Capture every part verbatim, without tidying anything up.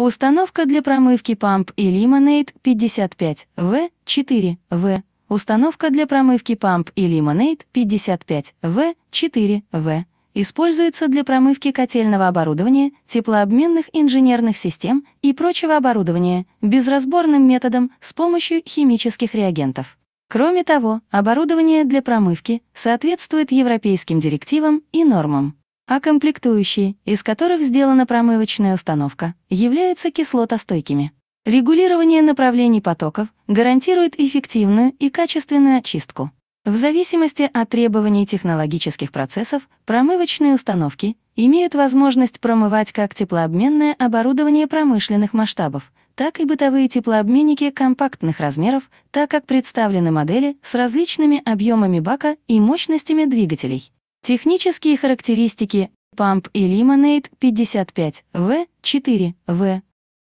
Установка для промывки Pump Eliminate пятьдесят пять вэ четыре вэ. Установка для промывки Pump Eliminate пятьдесят пять вэ четыре вэ используется для промывки котельного оборудования, теплообменных инженерных систем и прочего оборудования безразборным методом с помощью химических реагентов. Кроме того, оборудование для промывки соответствует европейским директивам и нормам. А комплектующие, из которых сделана промывочная установка, являются кислотостойкими. Регулирование направлений потоков гарантирует эффективную и качественную очистку. В зависимости от требований технологических процессов, промывочные установки имеют возможность промывать как теплообменное оборудование промышленных масштабов, так и бытовые теплообменники компактных размеров, так как представлены модели с различными объемами бака и мощностями двигателей. Технические характеристики Pump Eliminate пятьдесят пять вэ четыре вэ.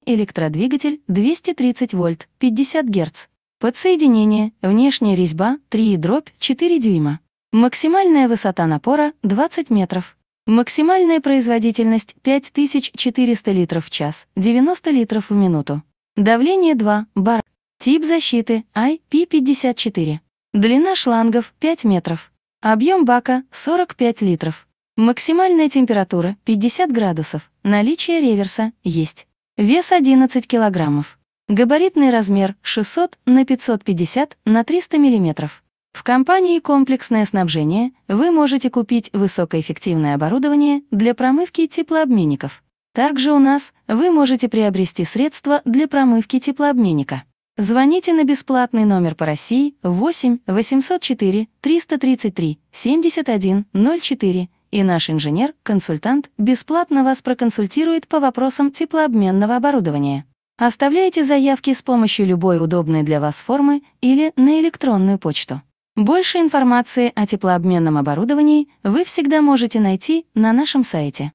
Электродвигатель двести тридцать вольт, пятьдесят герц. Подсоединение, внешняя резьба три дробь четыре дюйма. Максимальная высота напора двадцать метров. Максимальная производительность пять тысяч четыреста литров в час, девяносто литров в минуту. Давление два бара. Тип защиты ай пи пятьдесят четыре. Длина шлангов пять метров. Объем бака сорок пять литров. Максимальная температура пятьдесят градусов. Наличие реверса есть. Вес одиннадцать килограммов. Габаритный размер шестьсот на пятьсот пятьдесят на триста миллиметров. В компании «Комплексное снабжение» вы можете купить высокоэффективное оборудование для промывки теплообменников. Также у нас вы можете приобрести средства для промывки теплообменника. Звоните на бесплатный номер по России восемь восемьсот четыре триста тридцать три семьдесят один ноль четыре, и наш инженер-консультант бесплатно вас проконсультирует по вопросам теплообменного оборудования. Оставляйте заявки с помощью любой удобной для вас формы или на электронную почту. Больше информации о теплообменном оборудовании вы всегда можете найти на нашем сайте.